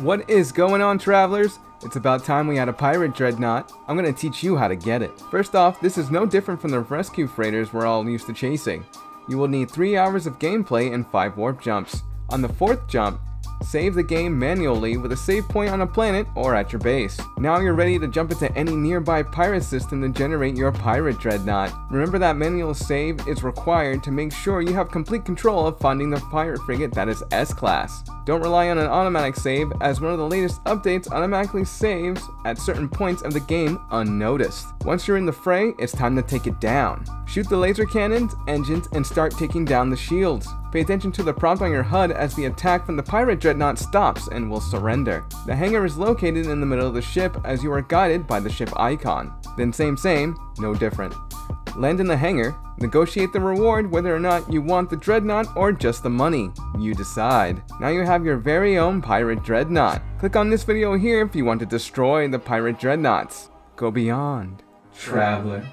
What is going on, travelers? It's about time we had a pirate dreadnought. I'm gonna teach you how to get it. First off, this is no different from the rescue freighters we're all used to chasing. You will need 3 hours of gameplay and 5 warp jumps. On the 4th jump, save the game manually with a save point on a planet or at your base. Now you're ready to jump into any nearby pirate system to generate your pirate dreadnought. Remember that manual save is required to make sure you have complete control of finding the pirate frigate that is S-Class. Don't rely on an automatic save, as one of the latest updates automatically saves at certain points of the game unnoticed. Once you're in the fray, it's time to take it down. Shoot the laser cannons, engines, and start taking down the shields. Pay attention to the prompt on your HUD as the attack from the pirate dreadnought stops and will surrender. The hangar is located in the middle of the ship as you are guided by the ship icon. Then same, no different. Land in the hangar, negotiate the reward whether or not you want the dreadnought or just the money. You decide. Now you have your very own pirate dreadnought. Click on this video here if you want to destroy the pirate dreadnoughts. Go beyond, traveler.